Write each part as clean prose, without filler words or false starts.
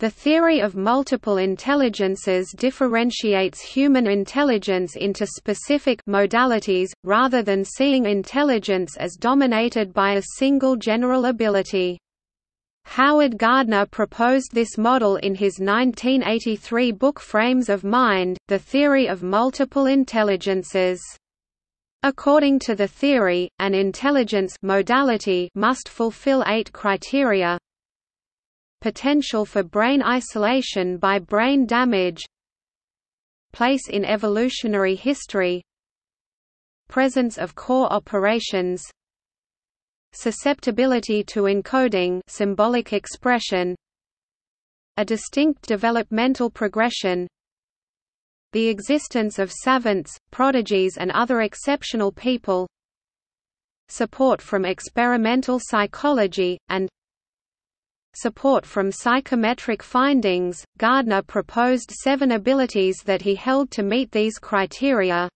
The theory of multiple intelligences differentiates human intelligence into specific modalities, rather than seeing intelligence as dominated by a single general ability. Howard Gardner proposed this model in his 1983 book Frames of Mind: The Theory of Multiple Intelligences. According to the theory, an intelligence modality must fulfill 8 criteria: potential for brain isolation by brain damage, place in evolutionary history, presence of core operations, susceptibility to encoding, symbolic expression, a distinct developmental progression, the existence of savants, prodigies and other exceptional people, support from experimental psychology, and support from psychometric findings. Gardner proposed 7 abilities that he held to meet these criteria: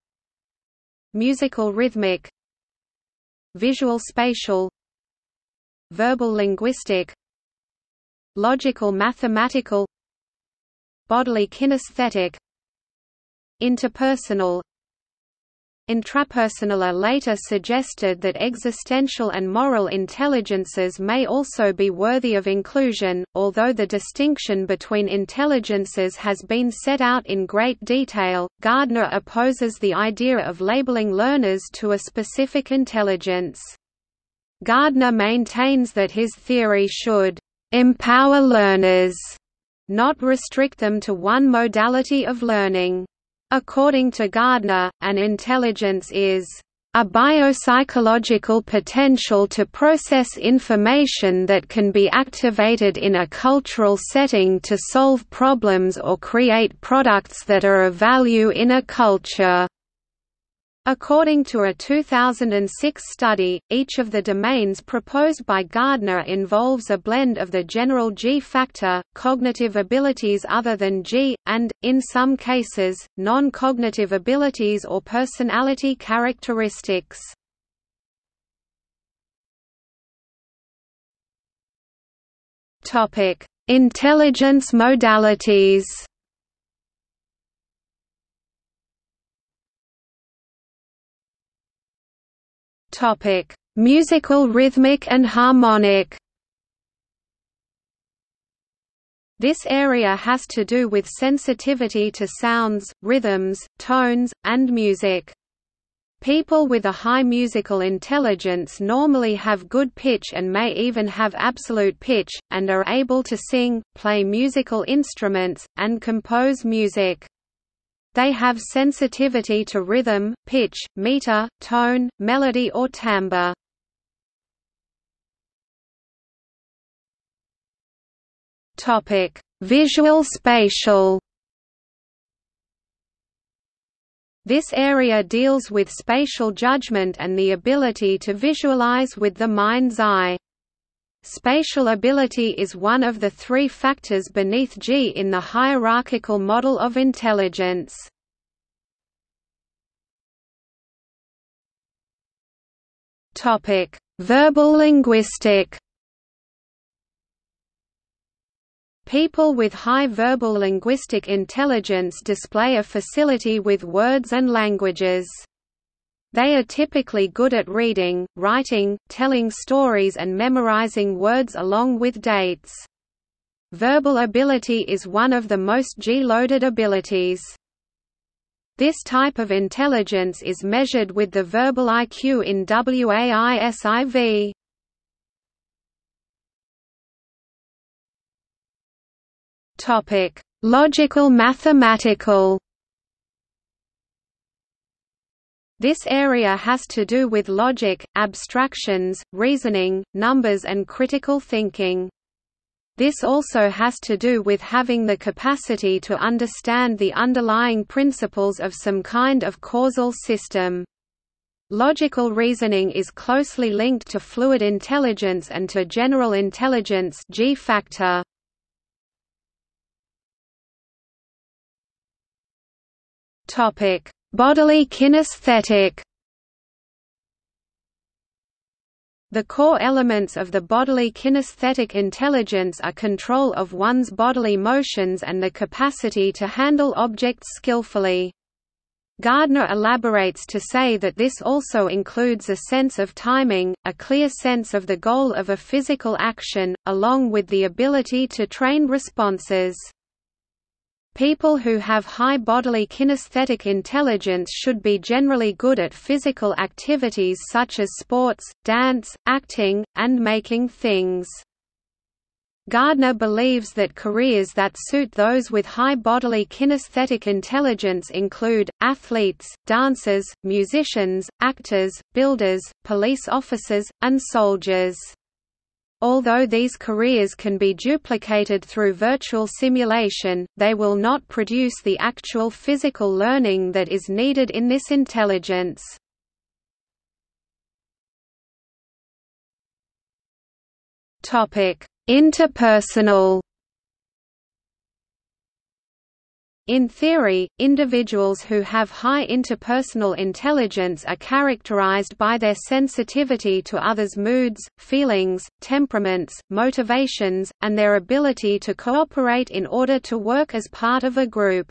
musical-rhythmic, visual-spatial, verbal-linguistic, logical-mathematical, bodily-kinesthetic, interpersonal. Intrapersonal later suggested that existential and moral intelligences may also be worthy of inclusion, although the distinction between intelligences has been set out in great detail. Gardner opposes the idea of labeling learners to a specific intelligence. Gardner maintains that his theory should empower learners, not restrict them to one modality of learning. According to Gardner, an intelligence is a biopsychological potential to process information that can be activated in a cultural setting to solve problems or create products that are of value in a culture. According to a 2006 study, each of the domains proposed by Gardner involves a blend of the general G factor, cognitive abilities other than G, and, in some cases, non-cognitive abilities or personality characteristics. Intelligence modalities. Musical, rhythmic and harmonic. This area has to do with sensitivity to sounds, rhythms, tones, and music. People with a high musical intelligence normally have good pitch and may even have absolute pitch, and are able to sing, play musical instruments, and compose music. They have sensitivity to rhythm, pitch, meter, tone, melody or timbre. Topic: Visual-spatial. This area deals with spatial judgment and the ability to visualize with the mind's eye. Spatial ability is one of the 3 factors beneath G in the hierarchical model of intelligence. Verbal-linguistic. People with high verbal-linguistic intelligence display a facility with words and languages. They are typically good at reading, writing, telling stories and memorizing words along with dates. Verbal ability is one of the most G-loaded abilities. This type of intelligence is measured with the verbal IQ in WAISIV. Topic: Logical-mathematical. This area has to do with logic, abstractions, reasoning, numbers and critical thinking. This also has to do with having the capacity to understand the underlying principles of some kind of causal system. Logical reasoning is closely linked to fluid intelligence and to general intelligence G factor. Bodily-kinesthetic. The core elements of the bodily kinesthetic intelligence are control of one's bodily motions and the capacity to handle objects skillfully. Gardner elaborates to say that this also includes a sense of timing, a clear sense of the goal of a physical action, along with the ability to train responses. People who have high bodily kinesthetic intelligence should be generally good at physical activities such as sports, dance, acting, and making things. Gardner believes that careers that suit those with high bodily kinesthetic intelligence include athletes, dancers, musicians, actors, builders, police officers, and soldiers. Although these careers can be duplicated through virtual simulation, they will not produce the actual physical learning that is needed in this intelligence. Interpersonal. In theory, individuals who have high interpersonal intelligence are characterized by their sensitivity to others' moods, feelings, temperaments, motivations, and their ability to cooperate in order to work as part of a group.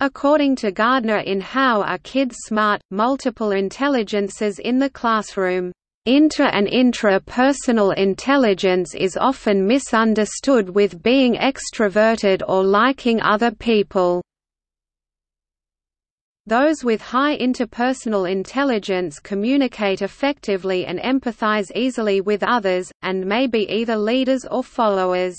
According to Gardner in How Are Kids Smart? Multiple Intelligences in the Classroom, inter- and intrapersonal intelligence is often misunderstood with being extroverted or liking other people. Those with high interpersonal intelligence communicate effectively and empathize easily with others, and may be either leaders or followers.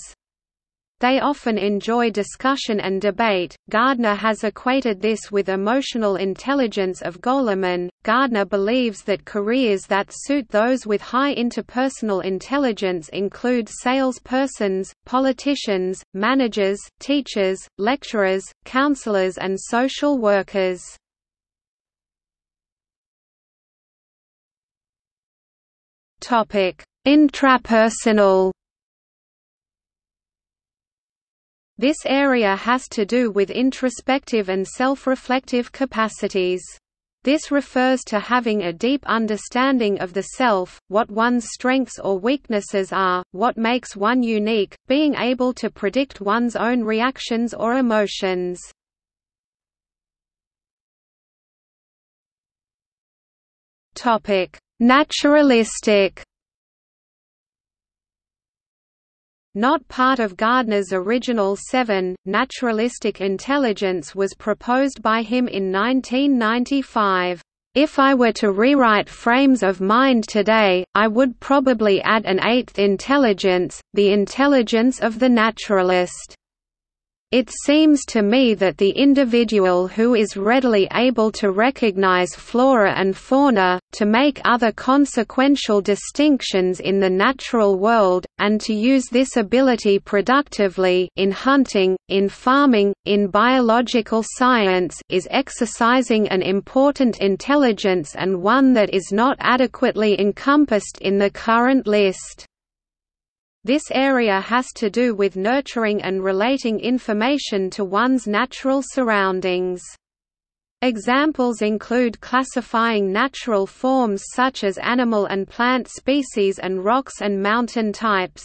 They often enjoy discussion and debate. Gardner has equated this with emotional intelligence of Goleman. Gardner believes that careers that suit those with high interpersonal intelligence include salespersons, politicians, managers, teachers, lecturers, counselors, and social workers. Topic: Intrapersonal. This area has to do with introspective and self-reflective capacities. This refers to having a deep understanding of the self, what one's strengths or weaknesses are, what makes one unique, being able to predict one's own reactions or emotions. Naturalistic. Not part of Gardner's original 7, naturalistic intelligence was proposed by him in 1995. If I were to rewrite Frames of Mind today, I would probably add an 8th intelligence, the intelligence of the naturalist. It seems to me that the individual who is readily able to recognize flora and fauna, to make other consequential distinctions in the natural world, and to use this ability productively in hunting, in farming, in biological science, is exercising an important intelligence and one that is not adequately encompassed in the current list. This area has to do with nurturing and relating information to one's natural surroundings. Examples include classifying natural forms such as animal and plant species and rocks and mountain types.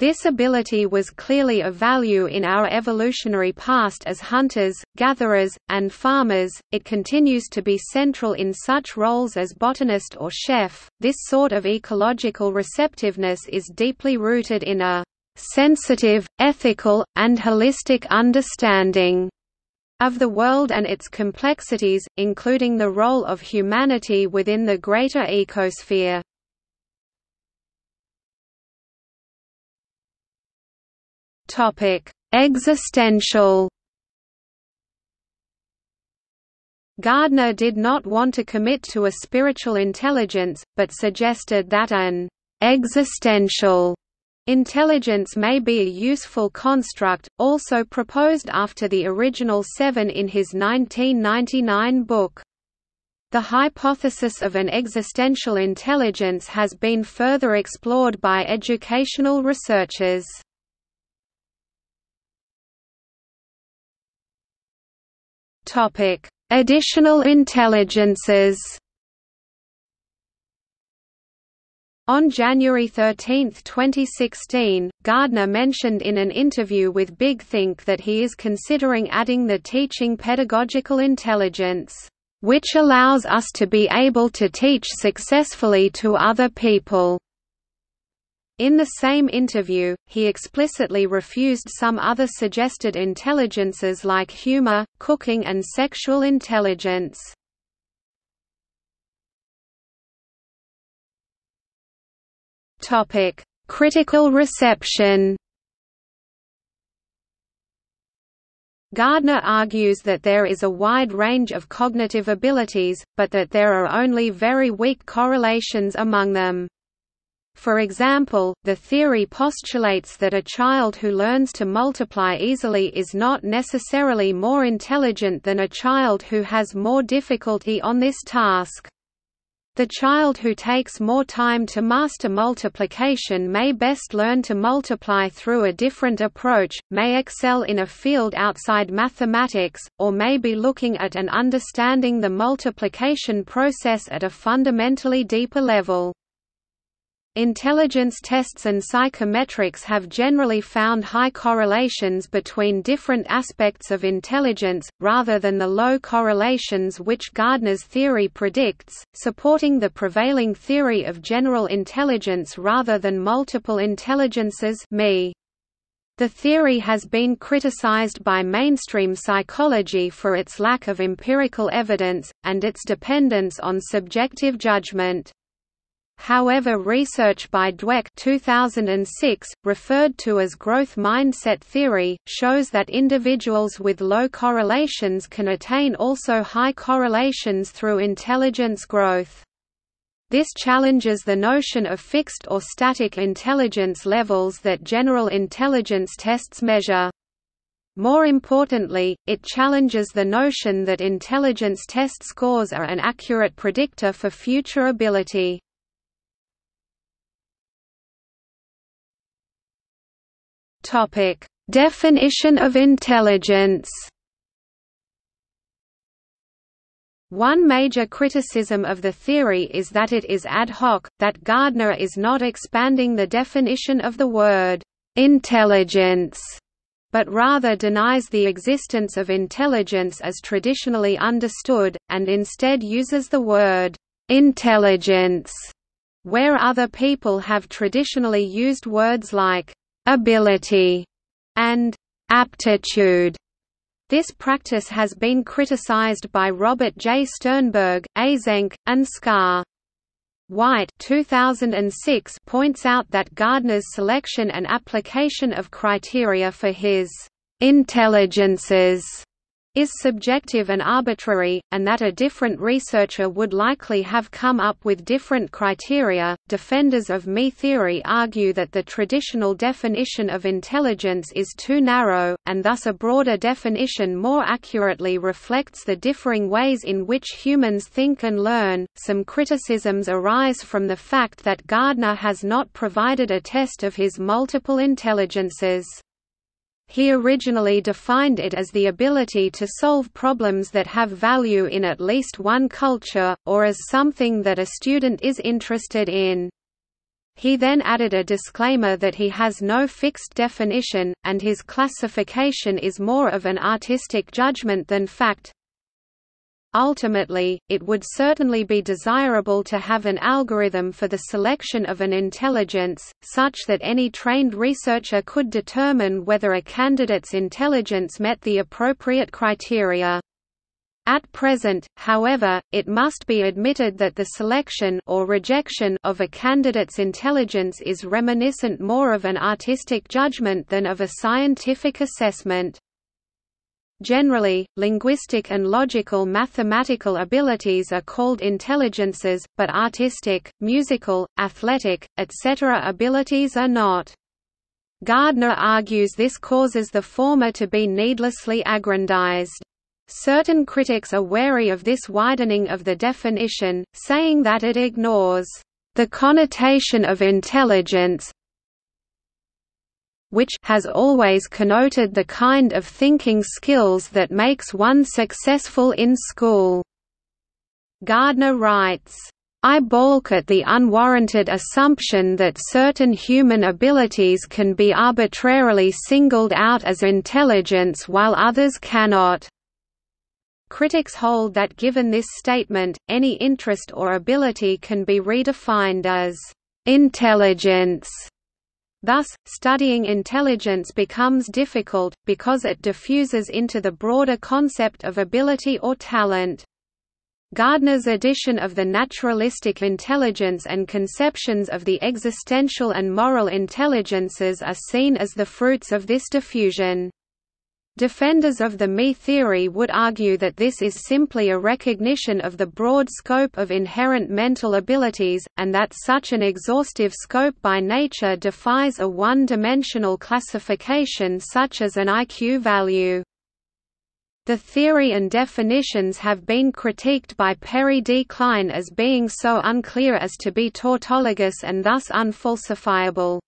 This ability was clearly of value in our evolutionary past as hunters, gatherers, and farmers. It continues to be central in such roles as botanist or chef. This sort of ecological receptiveness is deeply rooted in a sensitive, ethical, and holistic understanding of the world and its complexities, including the role of humanity within the greater ecosphere. Existential. Gardner did not want to commit to a spiritual intelligence, but suggested that an existential intelligence may be a useful construct, also proposed after the original 7 in his 1999 book. The hypothesis of an existential intelligence has been further explored by educational researchers. Additional intelligences. On January 13, 2016, Gardner mentioned in an interview with Big Think that he is considering adding the teaching pedagogical intelligence, which allows us to be able to teach successfully to other people. In the same interview, he explicitly refused some other suggested intelligences like humor, cooking and sexual intelligence. Topic: Critical reception. Gardner argues that there is a wide range of cognitive abilities, but that there are only very weak correlations among them. For example, the theory postulates that a child who learns to multiply easily is not necessarily more intelligent than a child who has more difficulty on this task. The child who takes more time to master multiplication may best learn to multiply through a different approach, may excel in a field outside mathematics, or may be looking at and understanding the multiplication process at a fundamentally deeper level. Intelligence tests and psychometrics have generally found high correlations between different aspects of intelligence, rather than the low correlations which Gardner's theory predicts, supporting the prevailing theory of general intelligence rather than multiple intelligences. The theory has been criticized by mainstream psychology for its lack of empirical evidence, and its dependence on subjective judgment. However, research by Dweck 2006, referred to as growth mindset theory, shows that individuals with low correlations can attain also high correlations through intelligence growth. This challenges the notion of fixed or static intelligence levels that general intelligence tests measure. More importantly, it challenges the notion that intelligence test scores are an accurate predictor for future ability. Topic: Definition of intelligence. One major criticism of the theory is that it is ad hoc, that Gardner is not expanding the definition of the word intelligence, but rather denies the existence of intelligence as traditionally understood, and instead uses the word intelligence, where other people have traditionally used words like ability and aptitude. This practice has been criticized by Robert J. Sternberg, Azenk, and Scar. White 2006 points out that Gardner's selection and application of criteria for his intelligences is subjective and arbitrary, and that a different researcher would likely have come up with different criteria. Defenders of ME theory argue that the traditional definition of intelligence is too narrow, and thus a broader definition more accurately reflects the differing ways in which humans think and learn. Some criticisms arise from the fact that Gardner has not provided a test of his multiple intelligences. He originally defined it as the ability to solve problems that have value in at least one culture, or as something that a student is interested in. He then added a disclaimer that he has no fixed definition, and his classification is more of an artistic judgment than fact. Ultimately, it would certainly be desirable to have an algorithm for the selection of an intelligence, such that any trained researcher could determine whether a candidate's intelligence met the appropriate criteria. At present, however, it must be admitted that the selection or rejection of a candidate's intelligence is reminiscent more of an artistic judgment than of a scientific assessment. Generally, linguistic and logical-mathematical abilities are called intelligences, but artistic, musical, athletic, etc. abilities are not. Gardner argues this causes the former to be needlessly aggrandized. Certain critics are wary of this widening of the definition, saying that it ignores the connotation of intelligence, which has always connoted the kind of thinking skills that makes one successful in school. Gardner writes, I balk at the unwarranted assumption that certain human abilities can be arbitrarily singled out as intelligence while others cannot." Critics hold that given this statement, any interest or ability can be redefined as "intelligence." Thus, studying intelligence becomes difficult, because it diffuses into the broader concept of ability or talent. Gardner's edition of the naturalistic intelligence and conceptions of the existential and moral intelligences are seen as the fruits of this diffusion. Defenders of the me theory would argue that this is simply a recognition of the broad scope of inherent mental abilities, and that such an exhaustive scope by nature defies a one-dimensional classification such as an IQ value. The theory and definitions have been critiqued by Perry D. Klein as being so unclear as to be tautologous and thus unfalsifiable.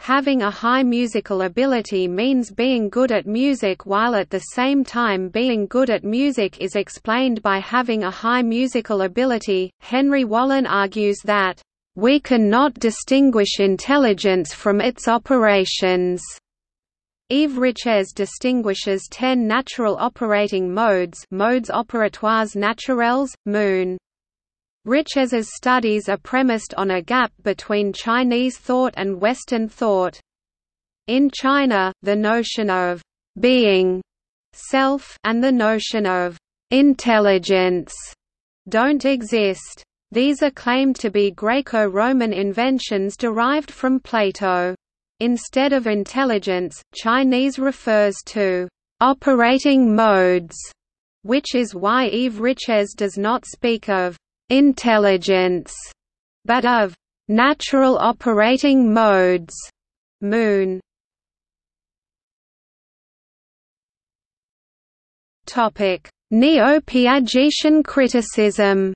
Having a high musical ability means being good at music, while at the same time being good at music is explained by having a high musical ability. Henry Wallen argues that, "We cannot distinguish intelligence from its operations." Yves Riches distinguishes 10 natural operating modes, modes operatoires naturels, moon. Riches's studies are premised on a gap between Chinese thought and Western thought. In China, the notion of being, self, and the notion of intelligence don't exist. These are claimed to be Greco-Roman inventions derived from Plato. Instead of intelligence, Chinese refers to operating modes, which is why Yves Riches does not speak of intelligence, but of natural operating modes, moon. Topic: Neo-Piagetian criticism.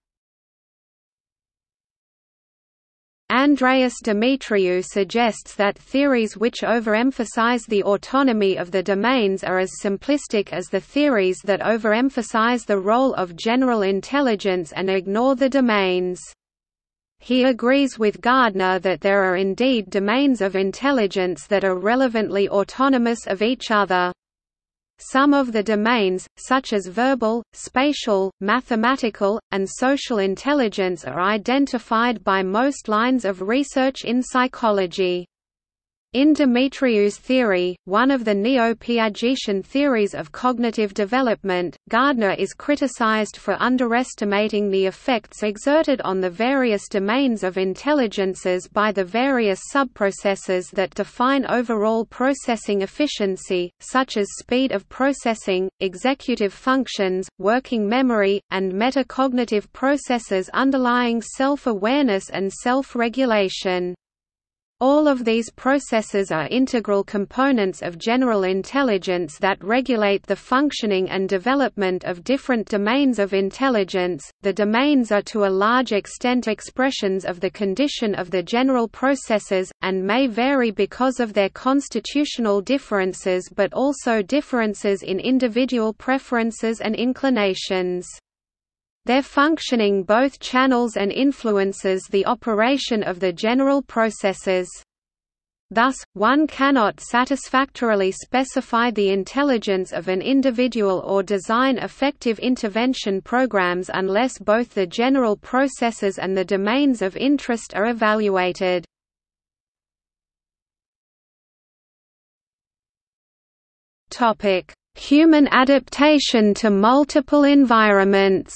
Andreas Demetriou suggests that theories which overemphasize the autonomy of the domains are as simplistic as the theories that overemphasize the role of general intelligence and ignore the domains. He agrees with Gardner that there are indeed domains of intelligence that are relevantly autonomous of each other. Some of the domains, such as verbal, spatial, mathematical, and social intelligence, are identified by most lines of research in psychology. In Demetriou's theory, one of the Neo-Piagetian theories of cognitive development, Gardner is criticized for underestimating the effects exerted on the various domains of intelligences by the various subprocesses that define overall processing efficiency, such as speed of processing, executive functions, working memory, and metacognitive processes underlying self-awareness and self-regulation. All of these processes are integral components of general intelligence that regulate the functioning and development of different domains of intelligence. The domains are to a large extent expressions of the condition of the general processes, and may vary because of their constitutional differences but also differences in individual preferences and inclinations. Their functioning both channels and influences the operation of the general processes. Thus, one cannot satisfactorily specify the intelligence of an individual or design effective intervention programs unless both the general processes and the domains of interest are evaluated. Topic: Human adaptation to multiple environments.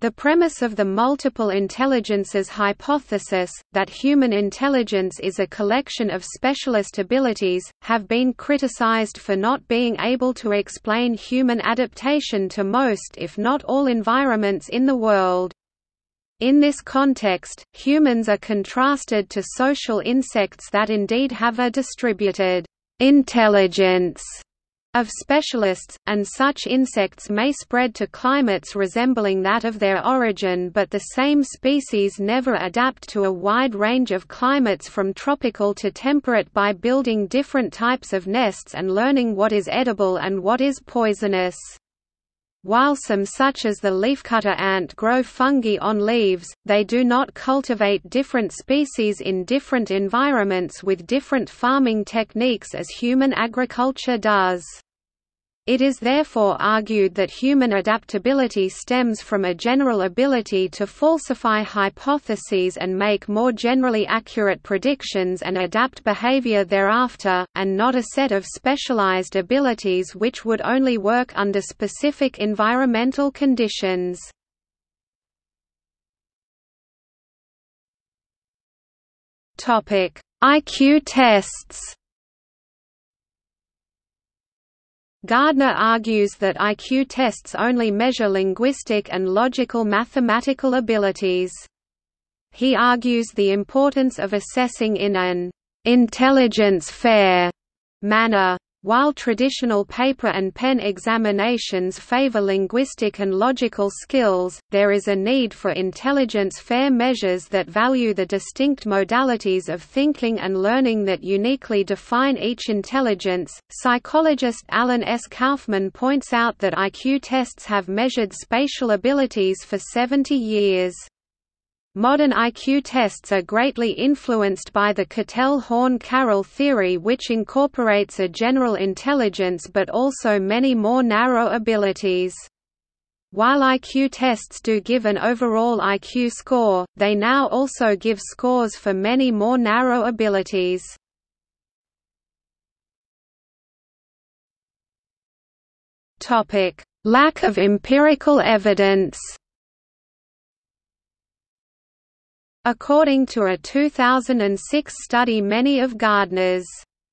The premise of the multiple intelligences hypothesis, that human intelligence is a collection of specialist abilities, have been criticized for not being able to explain human adaptation to most if not all environments in the world. In this context, humans are contrasted to social insects that indeed have a distributed intelligence of specialists, and such insects may spread to climates resembling that of their origin, but the same species never adapt to a wide range of climates from tropical to temperate by building different types of nests and learning what is edible and what is poisonous. While some such as the leafcutter ant grow fungi on leaves, they do not cultivate different species in different environments with different farming techniques as human agriculture does. It is therefore argued that human adaptability stems from a general ability to falsify hypotheses and make more generally accurate predictions and adapt behavior thereafter, and not a set of specialized abilities which would only work under specific environmental conditions. IQ tests. Gardner argues that IQ tests only measure linguistic and logical mathematical abilities. He argues the importance of assessing in an intelligence-fair manner. While traditional paper and pen examinations favor linguistic and logical skills, there is a need for intelligence-fair measures that value the distinct modalities of thinking and learning that uniquely define each intelligence. Psychologist Alan S. Kaufman points out that IQ tests have measured spatial abilities for 70 years. Modern IQ tests are greatly influenced by the Cattell-Horn-Carroll theory, which incorporates a general intelligence but also many more narrow abilities. While IQ tests do give an overall IQ score, they now also give scores for many more narrow abilities. Lack of empirical evidence. According to a 2006 study, many of Gardner's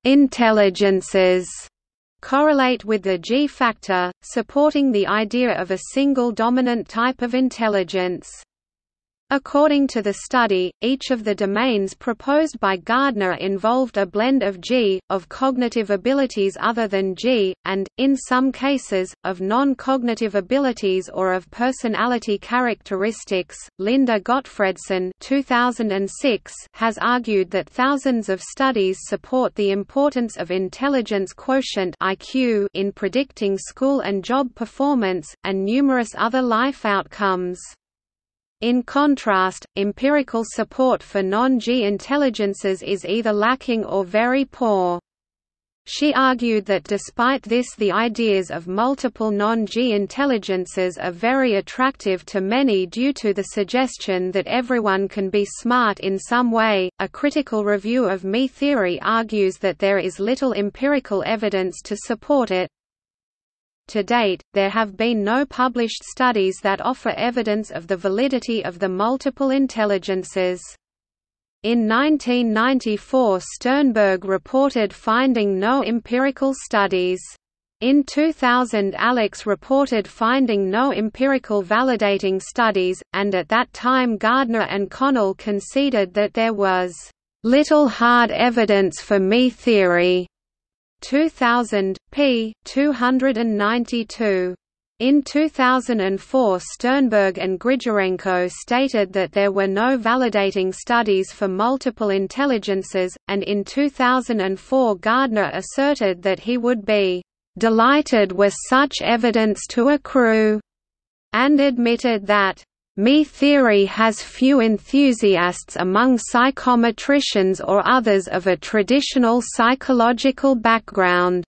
intelligences correlate with the G factor, supporting the idea of a single dominant type of intelligence. According to the study, each of the domains proposed by Gardner involved a blend of G, of cognitive abilities other than G, and, in some cases, of non-cognitive abilities or of personality characteristics. Linda Gottfredson (2006) has argued that thousands of studies support the importance of intelligence quotient (IQ) in predicting school and job performance, and numerous other life outcomes. In contrast, empirical support for non-G intelligences is either lacking or very poor. She argued that despite this, the ideas of multiple non-G intelligences are very attractive to many due to the suggestion that everyone can be smart in some way. A critical review of Me theory argues that there is little empirical evidence to support it. To date, there have been no published studies that offer evidence of the validity of the multiple intelligences. In 1994, Sternberg reported finding no empirical studies. In 2000, Alex reported finding no empirical validating studies, and at that time Gardner and Connell conceded that there was little hard evidence for Me theory. 2000, p. 292. In 2004, Sternberg and Grigorenko stated that there were no validating studies for multiple intelligences, and in 2004 Gardner asserted that he would be "delighted were such evidence to accrue," and admitted that Me theory has few enthusiasts among psychometricians or others of a traditional psychological background,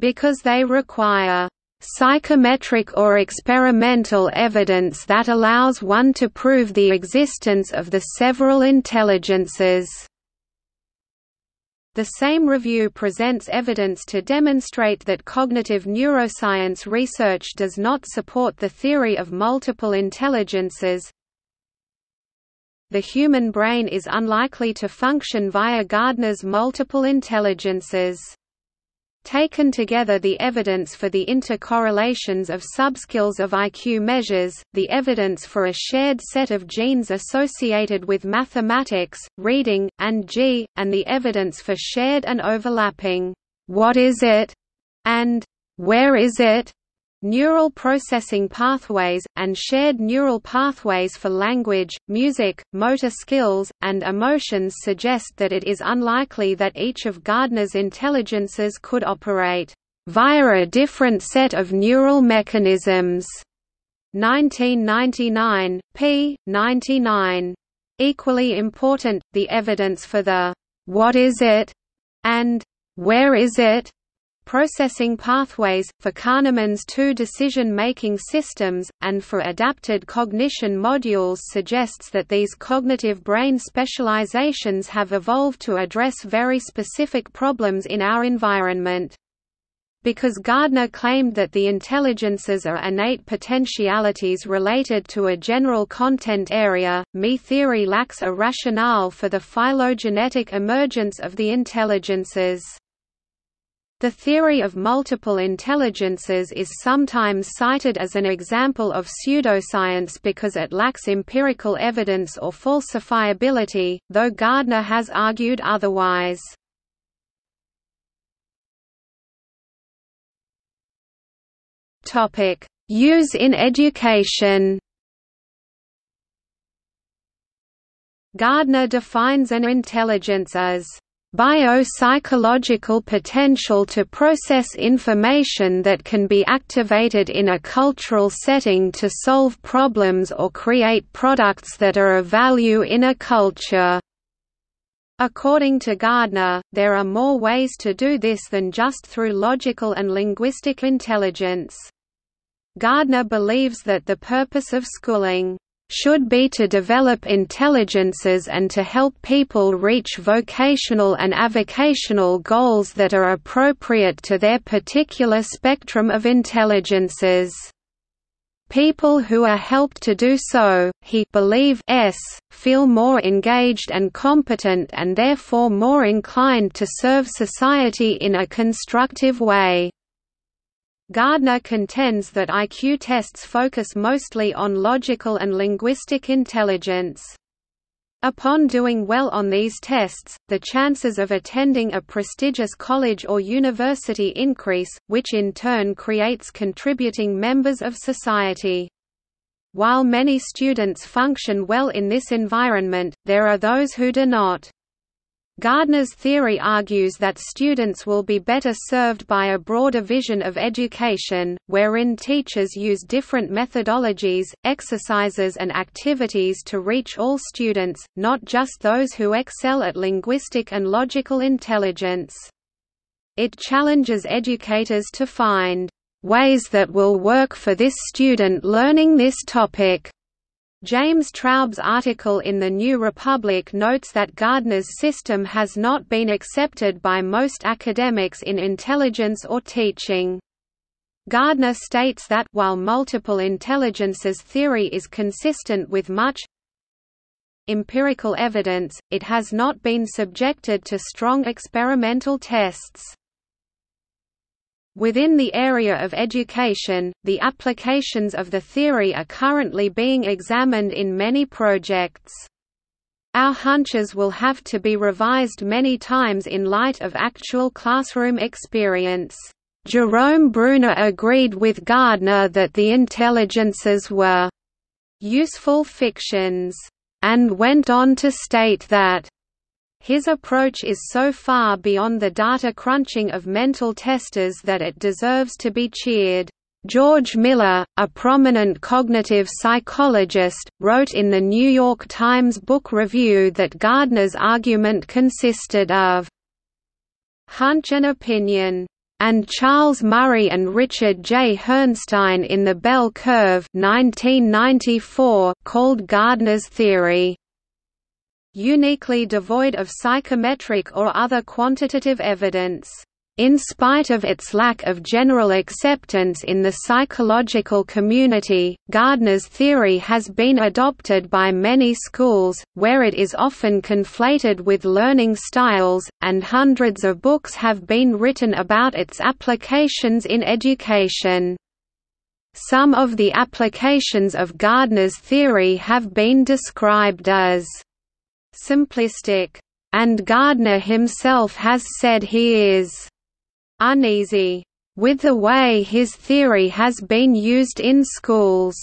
because they require psychometric or experimental evidence that allows one to prove the existence of the several intelligences. The same review presents evidence to demonstrate that cognitive neuroscience research does not support the theory of multiple intelligences. The human brain is unlikely to function via Gardner's multiple intelligences. Taken together, the evidence for the intercorrelations of subskills of IQ measures, the evidence for a shared set of genes associated with mathematics, reading, and G, and the evidence for shared and overlapping "what is it?" and "where is it?" neural processing pathways, and shared neural pathways for language, music, motor skills, and emotions suggest that it is unlikely that each of Gardner's intelligences could operate via a different set of neural mechanisms. 1999, p. 99. Equally important, the evidence for the "what is it?" and "where is it?" processing pathways, for Kahneman's two decision-making systems, and for adapted cognition modules suggests that these cognitive brain specializations have evolved to address very specific problems in our environment. Because Gardner claimed that the intelligences are innate potentialities related to a general content area, ME theory lacks a rationale for the phylogenetic emergence of the intelligences. The theory of multiple intelligences is sometimes cited as an example of pseudoscience because it lacks empirical evidence or falsifiability, though Gardner has argued otherwise. Use in education. Gardner defines an intelligence as biopsychological potential to process information that can be activated in a cultural setting to solve problems or create products that are of value in a culture. According to Gardner, there are more ways to do this than just through logical and linguistic intelligence. Gardner believes that the purpose of schooling should be to develop intelligences and to help people reach vocational and avocational goals that are appropriate to their particular spectrum of intelligences. People who are helped to do so, he believes, feel more engaged and competent and therefore more inclined to serve society in a constructive way. Gardner contends that IQ tests focus mostly on logical and linguistic intelligence. Upon doing well on these tests, the chances of attending a prestigious college or university increase, which in turn creates contributing members of society. While many students function well in this environment, there are those who do not. Gardner's theory argues that students will be better served by a broader vision of education, wherein teachers use different methodologies, exercises and activities to reach all students, not just those who excel at linguistic and logical intelligence. It challenges educators to find ways that will work for this student learning this topic. James Traub's article in The New Republic notes that Gardner's system has not been accepted by most academics in intelligence or teaching. Gardner states that, while multiple intelligences theory is consistent with much empirical evidence, it has not been subjected to strong experimental tests. Within the area of education, the applications of the theory are currently being examined in many projects. Our hunches will have to be revised many times in light of actual classroom experience. Jerome Bruner agreed with Gardner that the intelligences were useful fictions, and went on to state that his approach is so far beyond the data crunching of mental testers that it deserves to be cheered. George Miller, a prominent cognitive psychologist, wrote in the New York Times Book Review that Gardner's argument consisted of hunch and opinion, and Charles Murray and Richard J. Herrnstein in The Bell Curve 1994 called Gardner's theory uniquely devoid of psychometric or other quantitative evidence, in spite of its lack of general acceptance in the psychological community. Gardner's theory has been adopted by many schools, where it is often conflated with learning styles, and hundreds of books have been written about its applications in education. Some of the applications of Gardner's theory have been described as simplistic, and Gardner himself has said he is uneasy with the way his theory has been used in schools.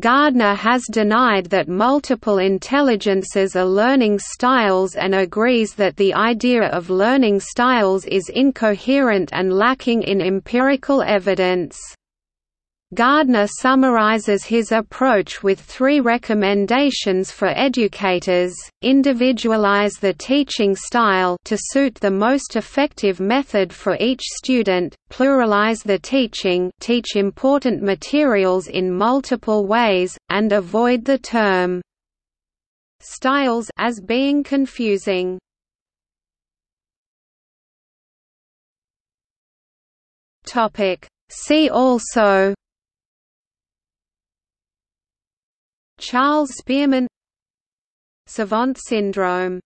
Gardner has denied that multiple intelligences are learning styles and agrees that the idea of learning styles is incoherent and lacking in empirical evidence. Gardner summarizes his approach with three recommendations for educators: individualize the teaching style to suit the most effective method for each student, pluralize the teaching, teach important materials in multiple ways, and avoid the term styles as being confusing. See also Charles Spearman, Savant syndrome.